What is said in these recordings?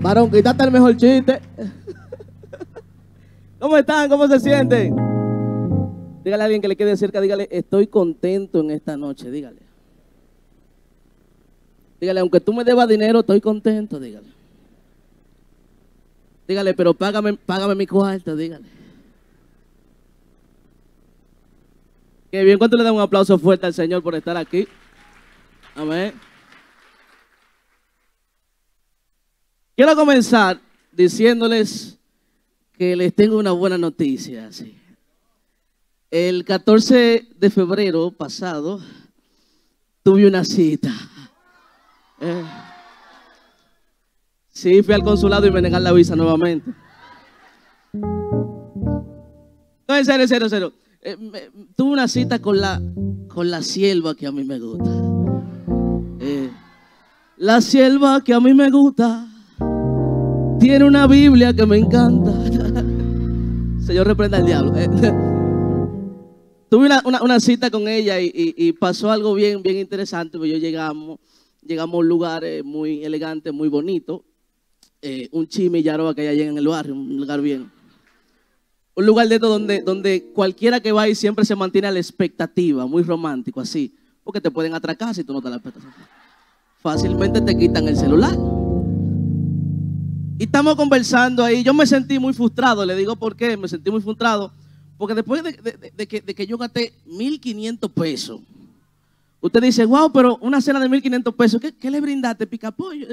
Varón, quítate el mejor chiste. ¿Cómo están? ¿Cómo se sienten? Dígale a alguien que le quede cerca, dígale, estoy contento en esta noche, dígale. Dígale, aunque tú me debas dinero, estoy contento, dígale. Dígale, pero págame mi cuarto, dígale. Qué bien, ¿cuánto le dan un aplauso fuerte al Señor por estar aquí? Amén. Quiero comenzar diciéndoles que les tengo una buena noticia. Sí. El 14 de febrero pasado tuve una cita. Sí, fui al consulado y me negaron la visa nuevamente. No, en serio, en serio, en serio. Tuve una cita con la sierva que a mí me gusta. La sierva que a mí me gusta tiene una Biblia que me encanta. Señor, reprenda al diablo. Tuve una cita con ella y pasó algo bien interesante. Yo llegamos a un lugar muy elegante, muy bonito. Un chimillaroa que hay allá en el barrio, un lugar bien. Un lugar de esto donde cualquiera que va y siempre se mantiene a la expectativa, muy romántico así. Porque te pueden atracar si tú no te la expectativa. Fácilmente te quitan el celular. Y estamos conversando ahí. Yo me sentí muy frustrado, le digo por qué, me sentí muy frustrado. Porque después de que yo gasté 1.500 pesos, usted dice, wow, pero una cena de 1.500 pesos, ¿qué le brindaste, picapollo?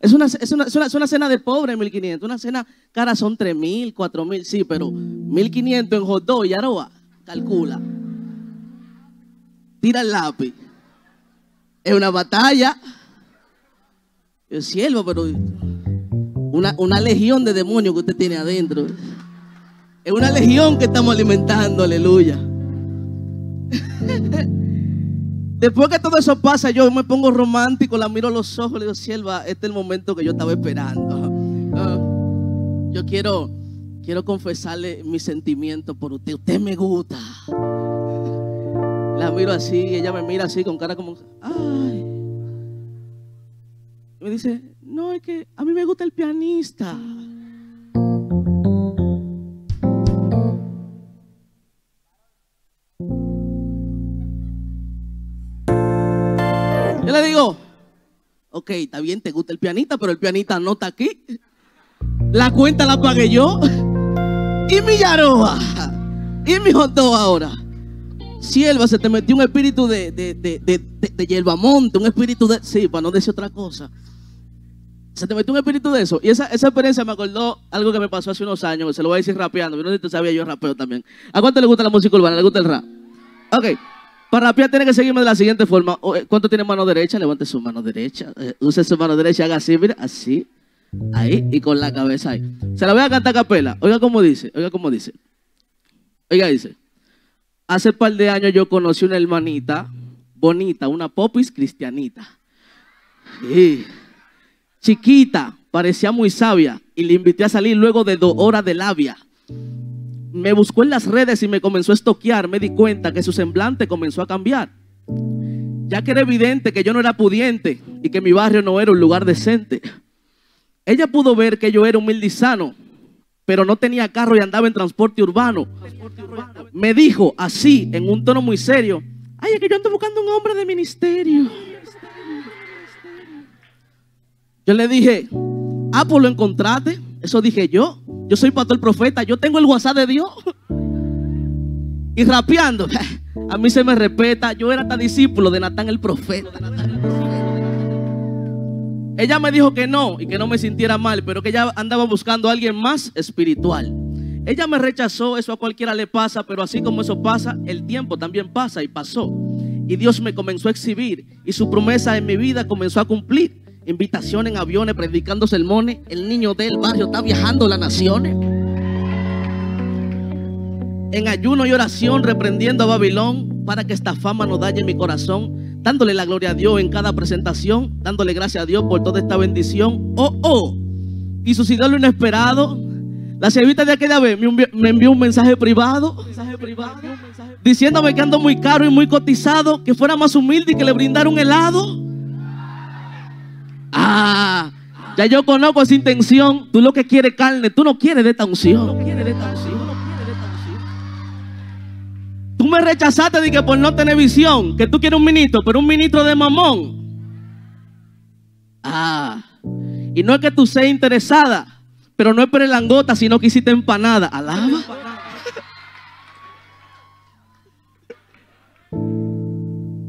Es una cena de pobre, 1.500. Una cena cara son 3.000, 4.000, sí, pero 1.500 en hot dog y aroa, calcula. Tira el lápiz. Es una batalla. El siervo, pero una legión de demonios que usted tiene adentro. Es una legión que estamos alimentando, aleluya. Después que todo eso pasa, yo me pongo romántico, la miro a los ojos, le digo, sierva, este es el momento que yo estaba esperando. Yo quiero confesarle mis sentimientos por usted. Usted me gusta. La miro así, ella me mira así con cara como, ay. Me dice, no, es que a mí me gusta el pianista. Yo le digo, ok, está bien, te gusta el pianista, pero el pianista no está aquí. La cuenta la pagué yo. Y mi yaroba. Y mi jotó ahora. Sierva, se te metió un espíritu de hierbamonte, un espíritu de... Sí, para no decir otra cosa. Se te metió un espíritu de eso. Y esa experiencia me acordó algo que me pasó hace unos años. Se lo voy a decir rapeando. Yo no sé si tú sabías, yo rapeo también. ¿A cuánto le gusta la música urbana? ¿Le gusta el rap? Ok. Para rapear tiene que seguirme de la siguiente forma. ¿Cuánto tiene mano derecha? Levante su mano derecha. Use su mano derecha, haga así, mira, así. Ahí y con la cabeza ahí. Se la voy a cantar a capela. Oiga cómo dice, oiga cómo dice. Oiga, dice. Hace par de años yo conocí una hermanita bonita, una popis cristianita. Sí. Chiquita, parecía muy sabia y le invité a salir luego de 2 horas de labia. Me buscó en las redes y me comenzó a estoquear. Me di cuenta que su semblante comenzó a cambiar. Ya que era evidente que yo no era pudiente y que mi barrio no era un lugar decente. Ella pudo ver que yo era humilde y sano, pero no tenía carro y andaba en transporte urbano. Me dijo así, en un tono muy serio, ay, es que yo ando buscando un hombre de ministerio. Yo le dije, ah, pues lo encontraste. Eso dije yo. Yo soy pastor profeta, yo tengo el WhatsApp de Dios. Y rapeando, a mí se me respeta. Yo era tan discípulo de Natan el profeta. Ella me dijo que no y que no me sintiera mal, pero que ella andaba buscando a alguien más espiritual. Ella me rechazó, eso a cualquiera le pasa, pero así como eso pasa, el tiempo también pasa y pasó. Y Dios me comenzó a exhibir y su promesa en mi vida comenzó a cumplir. Invitación en aviones, predicando sermones. El niño del barrio está viajando las naciones. En ayuno y oración, reprendiendo a Babilón para que esta fama no dañe mi corazón. Dándole la gloria a Dios en cada presentación. Dándole gracias a Dios por toda esta bendición. Oh, oh. Y sucedió lo inesperado. La servita de aquella vez me envió un mensaje privado. Diciéndome que ando muy caro y muy cotizado. Que fuera más humilde y que le brindara un helado. Ah, Ya yo conozco esa intención. Tú lo que quieres carne, tú no quieres de esta unción. Tú me rechazaste de que por no tener visión, que tú quieres un ministro, pero un ministro de mamón. Ah, y no es que tú seas interesada, pero no es perelangota, sino que hiciste empanada. Alaba.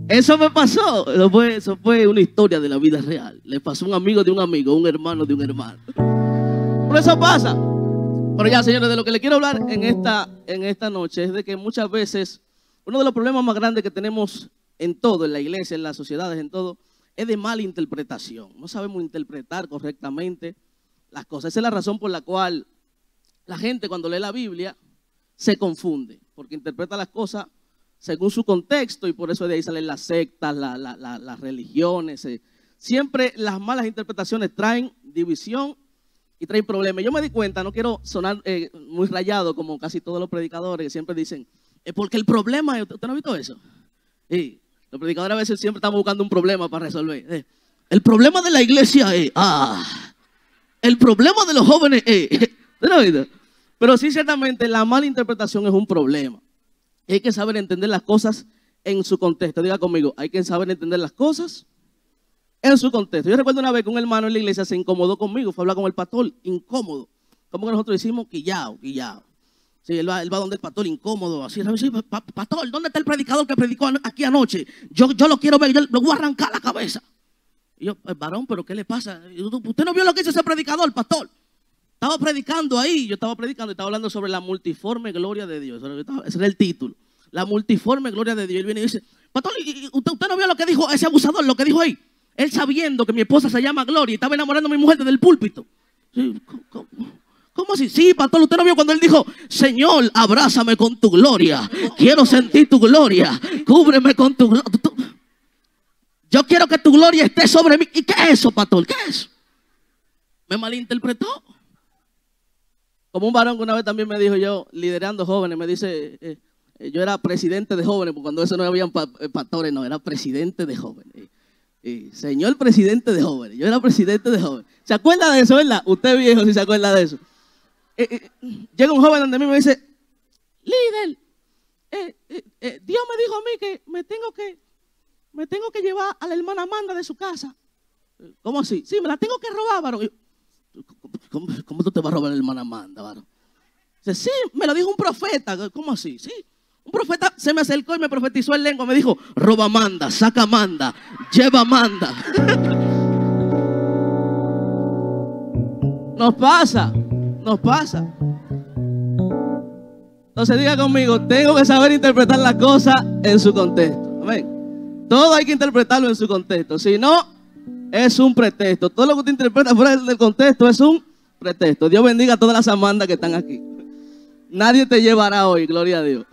Eso me pasó. Eso fue una historia de la vida real. Le pasó a un amigo de un amigo, un hermano de un hermano. Pero eso pasa. Pero ya, señores, de lo que le quiero hablar en esta noche es de que muchas veces uno de los problemas más grandes que tenemos en todo, en la iglesia, en las sociedades, en todo, es de mala interpretación. No sabemos interpretar correctamente las cosas. Esa es la razón por la cual la gente cuando lee la Biblia se confunde, porque interpreta las cosas según su contexto y por eso de ahí salen las sectas, las religiones. Siempre las malas interpretaciones traen división y traen problemas. Yo me di cuenta, no quiero sonar muy rayado como casi todos los predicadores que siempre dicen, porque el problema, ¿usted no ha visto eso? Sí, los predicadores a veces siempre estamos buscando un problema para resolver. El problema de la iglesia es... El problema de los jóvenes es... Pero sí, ciertamente, la mala interpretación es un problema. Hay que saber entender las cosas en su contexto. Diga conmigo, hay que saber entender las cosas en su contexto. Yo recuerdo una vez que un hermano en la iglesia se incomodó conmigo, fue a hablar con el pastor, incómodo. Como que nosotros decimos, quillao. Sí, él va donde el pastor, incómodo, así. Pastor, ¿dónde está el predicador que predicó aquí anoche? Yo lo quiero ver, yo le voy a arrancar la cabeza. Y yo, varón, ¿pero qué le pasa? ¿Usted no vio lo que hizo ese predicador, pastor? Estaba predicando ahí, estaba hablando sobre la multiforme gloria de Dios. Ese era el título, la multiforme gloria de Dios. Él viene y dice, pastor, ¿usted no vio lo que dijo ese abusador, lo que dijo ahí? Él sabiendo que mi esposa se llama Gloria y estaba enamorando a mi mujer desde el púlpito. ¿Cómo así? Sí, pastor, ¿usted no vio cuando él dijo, Señor, abrázame con tu gloria, quiero sentir tu gloria, cúbreme con tu gloria? Yo quiero que tu gloria esté sobre mí. ¿Y qué es eso, pastor? ¿Qué es eso? Me malinterpretó. Como un varón que una vez también me dijo yo, liderando jóvenes, me dice, yo era presidente de jóvenes, porque cuando eso no habían pastores, no, era presidente de jóvenes. Señor presidente de jóvenes, yo era presidente de jóvenes. ¿Se acuerda de eso, verdad? Usted viejo, si se acuerda de eso. Llega un joven donde a mí me dice, líder, Dios me dijo a mí que me tengo que llevar a la hermana Amanda de su casa. ¿Cómo así? Sí, me la tengo que robar, varón. ¿Cómo tú te vas a robar a la hermana Amanda, varón? Dice, sí, me lo dijo un profeta. ¿Cómo así? Sí. Un profeta se me acercó y me profetizó en lengua. Me dijo, roba Amanda, saca Amanda, lleva Amanda. Nos pasa. Entonces diga conmigo, tengo que saber interpretar las cosas en su contexto. Amén. Todo hay que interpretarlo en su contexto. Si no, es un pretexto. Todo lo que usted interpreta fuera del contexto es un pretexto. Dios bendiga a todas las amandas que están aquí. Nadie te llevará hoy, gloria a Dios.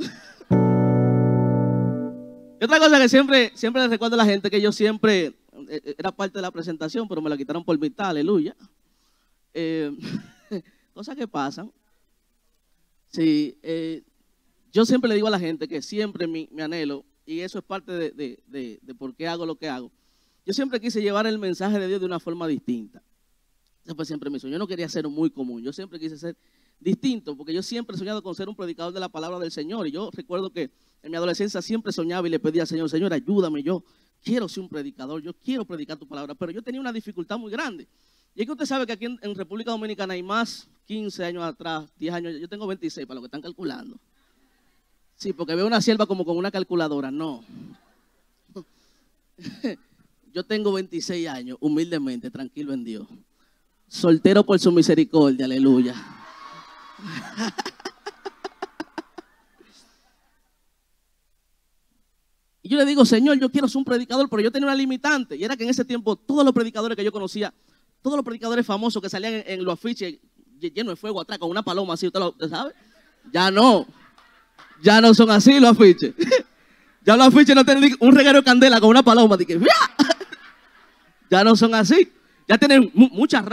Y otra cosa que siempre les recuerdo a la gente, que yo siempre, era parte de la presentación, pero me la quitaron por mitad, aleluya. Cosas que pasan. Sí, yo siempre le digo a la gente que siempre mi anhelo, y eso es parte de por qué hago lo que hago. Yo siempre quise llevar el mensaje de Dios de una forma distinta. Ese fue siempre mi sueño. Yo no quería ser muy común. Yo siempre quise ser distinto, porque yo siempre he soñado con ser un predicador de la palabra del Señor. Y yo recuerdo que en mi adolescencia siempre soñaba y le pedía al Señor, Señor, ayúdame. Yo quiero ser un predicador. Yo quiero predicar tu palabra. Pero yo tenía una dificultad muy grande. Y es que usted sabe que aquí en República Dominicana hay más 15 años atrás, 10 años. Yo tengo 26 para los que están calculando. Sí, porque veo una sierva como con una calculadora. No. Yo tengo 26 años, humildemente, tranquilo en Dios. Soltero por su misericordia, aleluya. Y yo le digo, Señor, yo quiero ser un predicador, pero yo tenía una limitante. Y era que en ese tiempo todos los predicadores que yo conocía, todos los predicadores famosos que salían en los afiches llenos de fuego atrás con una paloma así, ¿usted sabe? Ya no. Ya no son así los afiches. Ya los afiches no tienen un reguero de candela con una paloma. Que, ya no son así. Ya tienen muchas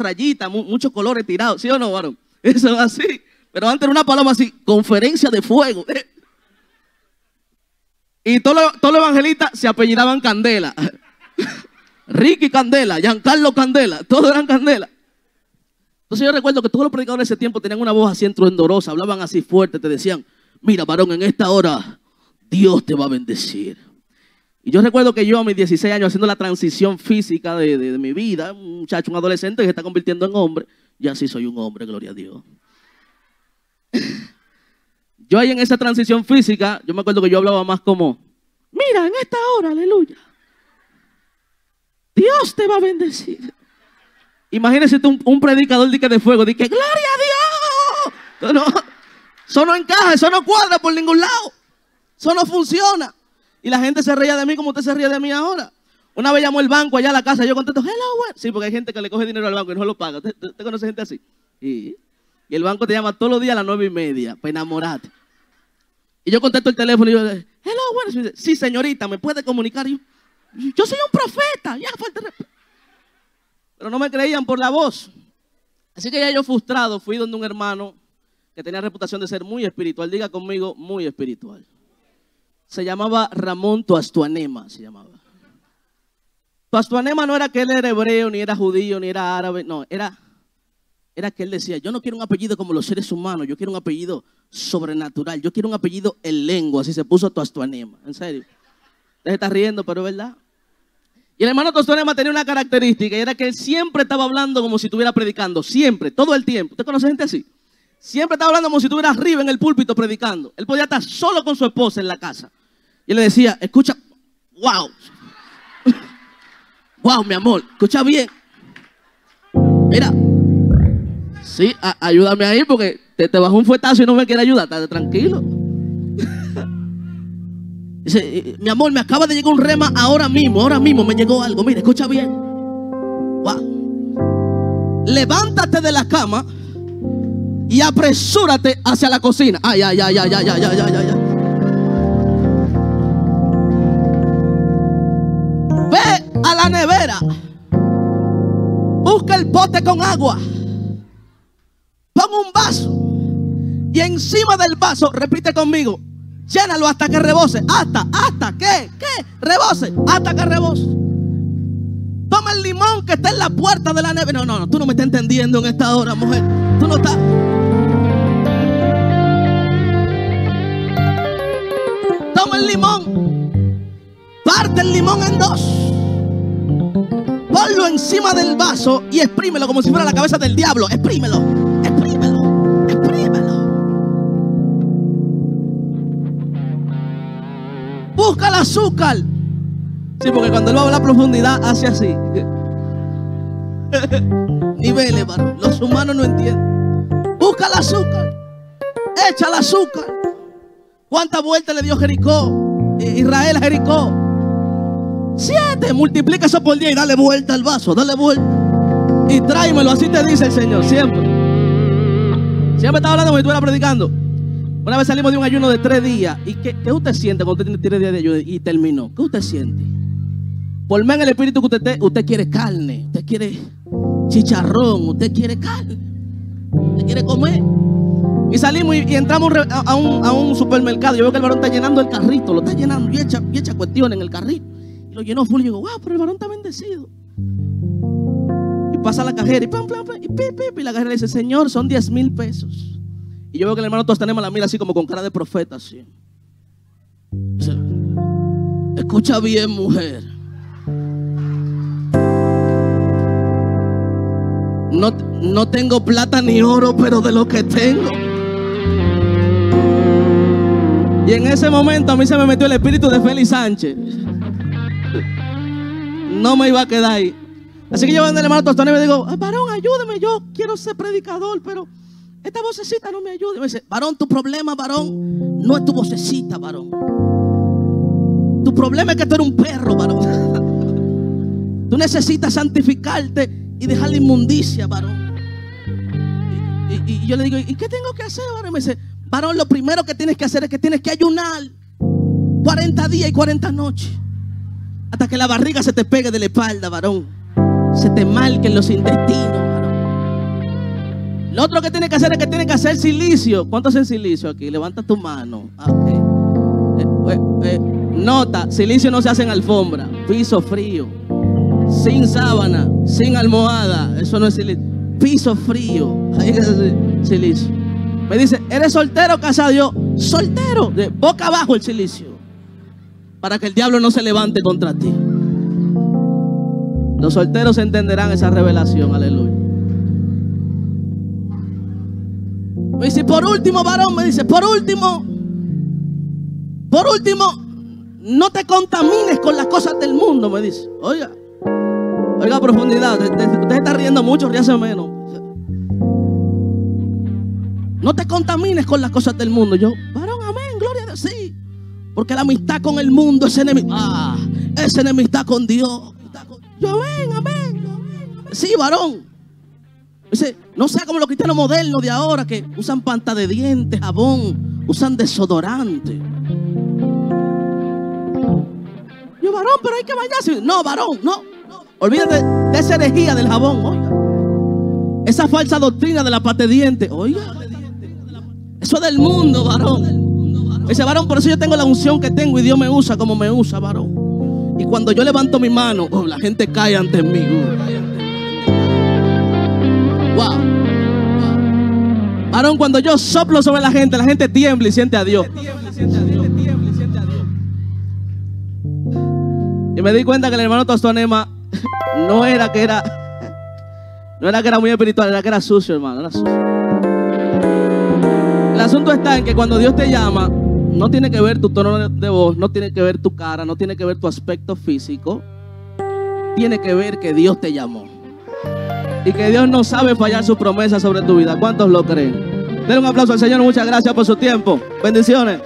rayitas, muchos colores tirados. ¿Sí o no, varón? Eso es así. Pero antes era una paloma así, conferencia de fuego. Y todos los evangelistas se apellidaban Candela. Ricky Candela, Giancarlo Candela, todos eran Candela. Entonces yo recuerdo que todos los predicadores de ese tiempo tenían una voz así estruendosa, hablaban así fuerte, te decían, mira varón, en esta hora Dios te va a bendecir. Y yo recuerdo que yo a mis 16 años haciendo la transición física de mi vida, un muchacho, un adolescente que se está convirtiendo en hombre, ya sí soy un hombre, gloria a Dios. Yo ahí en esa transición física, yo me acuerdo que yo hablaba más como, mira, en esta hora, aleluya, Dios te va a bendecir. Imagínese tú un predicador de fuego, de que gloria a Dios. No, eso no encaja, eso no cuadra por ningún lado. Eso no funciona. Y la gente se reía de mí como usted se ríe de mí ahora. Una vez llamó el banco allá a la casa, yo contesto, hello, güey. Sí, porque hay gente que le coge dinero al banco y no lo paga. ¿Usted conoce gente así? Y el banco te llama todos los días a las 9:30 para enamorarte. Y yo contesto el teléfono y yo, hello, güey. Sí, señorita, ¿me puede comunicar? Yo soy un profeta. Ya, falta respeto. Pero no me creían por la voz. Así que ya yo frustrado fui donde un hermano que tenía reputación de ser muy espiritual. Diga conmigo, muy espiritual. Se llamaba Ramón Tuastuanema, se llamaba. Tuastuanema no era que él era hebreo, ni era judío, ni era árabe. No, era que él decía, yo no quiero un apellido como los seres humanos. Yo quiero un apellido sobrenatural. Yo quiero un apellido en lengua. Así se puso Tuastuanema, en serio. Usted se está riendo, pero es verdad. Y el hermano Tuastuanema tenía una característica, y era que él siempre estaba hablando como si estuviera predicando, siempre, todo el tiempo. ¿Usted conoce gente así? Siempre estaba hablando como si estuviera arriba en el púlpito predicando. Él podía estar solo con su esposa en la casa. Y él le decía, escucha, wow, wow, mi amor, escucha bien. Mira, sí, ayúdame ahí porque te bajó un fuetazo y no me quiere ayudar, estate tranquilo. Dice, mi amor, me acaba de llegar un rema ahora mismo me llegó algo. Mira, escucha bien. Wow. Levántate de la cama y apresúrate hacia la cocina. Ay, ay, ay, ay, ay, ay, ay, ay, ay. Ve a la nevera. Busca el pote con agua. Pon un vaso. Y encima del vaso, repite conmigo. Llénalo hasta que rebose. Hasta que rebose. Hasta que rebose. Toma el limón que está en la puerta de la neve. No, no, no. Tú no me estás entendiendo en esta hora, mujer. Tú no estás. Toma el limón. Parte el limón en dos. Ponlo encima del vaso y exprímelo como si fuera la cabeza del diablo. Exprímelo. Exprímelo. Exprímelo. Busca el azúcar. Sí, porque cuando él va a la profundidad hace así. Niveles, varón. Los humanos no entienden. Busca el azúcar. Echa el azúcar. ¿Cuántas vueltas le dio Jericó? Israel a Jericó. 7. Multiplica eso por 10 y dale vuelta al vaso. Dale vuelta. Y tráemelo. Así te dice el Señor. Siempre. Siempre estaba hablando como si estuviera predicando. Una vez salimos de un ayuno de 3 días. ¿Y qué usted siente cuando usted tiene 3 días de ayuno y terminó? ¿Qué usted siente? Por más en el espíritu que usted quiere carne. Usted quiere chicharrón. Usted quiere carne. Usted quiere comer. Y salimos y entramos a un supermercado. Yo veo que el varón está llenando el carrito. Lo está llenando y echa cuestiones en el carrito. Y lo llenó full y digo, wow, pero el varón está bendecido. Y pasa la cajera y pam, pam, pam, y pip, pip. Y la cajera le dice, señor, son 10,000 pesos. Y yo veo que el hermano Tuastuanema la mira así como con cara de profeta así. Dice, escucha bien, mujer. No tengo plata ni oro, pero de lo que tengo. Y en ese momento a mí se me metió el espíritu de Félix Sánchez. No me iba a quedar ahí. Así que yo veo al hermano Tuastuanema y digo, varón, ayúdeme, yo quiero ser predicador, pero esta vocecita no me ayuda. Y me dice, varón, tu problema, varón, no es tu vocecita, varón. Tu problema es que tú eres un perro, varón. Tú necesitas santificarte y dejar la inmundicia, varón. Y yo le digo, ¿y qué tengo que hacer, varón? Y me dice, varón, lo primero que tienes que hacer es que tienes que ayunar 40 días y 40 noches. Hasta que la barriga se te pegue de la espalda, varón. Se te marquen los intestinos. Lo otro que tiene que hacer es que tiene que hacer silicio. ¿Cuánto hacen silicio aquí? Levanta tu mano. Okay. Nota, silicio no se hace en alfombra. Piso frío. sin sábana, sin almohada. Eso no es silicio. Piso frío. Ahí es el silicio. Me dice, ¿eres soltero o casado? Yo, soltero. De boca abajo el silicio. Para que el diablo no se levante contra ti. Los solteros entenderán esa revelación. Aleluya. Me dice, por último, varón, me dice, por último, no te contamines con las cosas del mundo, me dice. Oiga, oiga a profundidad. Usted está riendo mucho, ríase menos. No te contamines con las cosas del mundo. Yo, varón, amén, gloria a Dios, sí. Porque la amistad con el mundo es enemistad. Ah, es enemistad con Dios. Yo, amén, amén, amén. Sí, varón. Dice, no sea como los cristianos modernos de ahora que usan pasta de dientes, jabón, usan desodorante. Yo, varón, pero hay que bañarse. No, varón, no, no. Olvídate de esa herejía del jabón, oiga. Esa falsa doctrina de la pasta de dientes, oiga. Eso es del mundo, varón. Ese varón, por eso yo tengo la unción que tengo y Dios me usa como me usa, varón. Y cuando yo levanto mi mano, oh, la gente cae ante mí. Wow. Varón, cuando yo soplo sobre la gente tiembla y siente a Dios. Y me di cuenta que el hermano Tuastuanema no era que era muy espiritual, era que era sucio, hermano, era sucio. El asunto está en que cuando Dios te llama, no tiene que ver tu tono de voz, no tiene que ver tu cara, no tiene que ver tu aspecto físico. Tiene que ver que Dios te llamó. Y que Dios no sabe fallar su promesa sobre tu vida. ¿Cuántos lo creen? Denle un aplauso al Señor, muchas gracias por su tiempo. Bendiciones.